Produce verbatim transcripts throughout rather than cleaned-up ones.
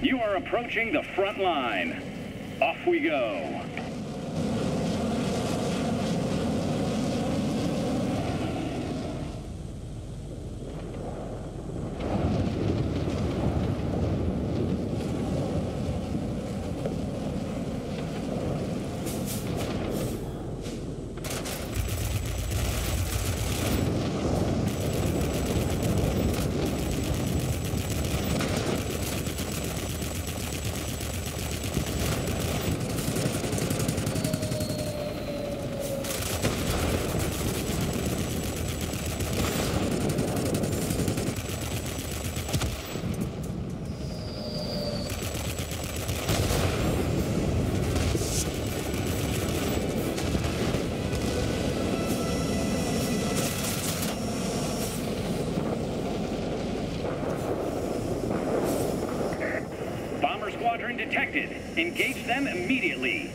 You are approaching the front line. Off we go. Detected. Engage them immediately.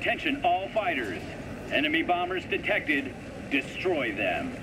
Attention all fighters. Enemy bombers detected. Destroy them.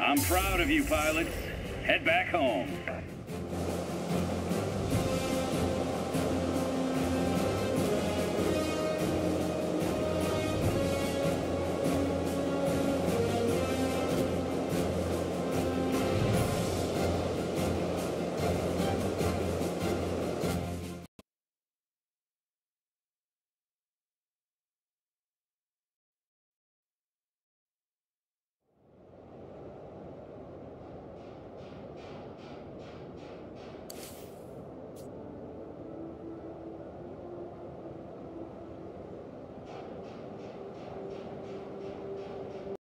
I'm proud of you, pilots. Head back home.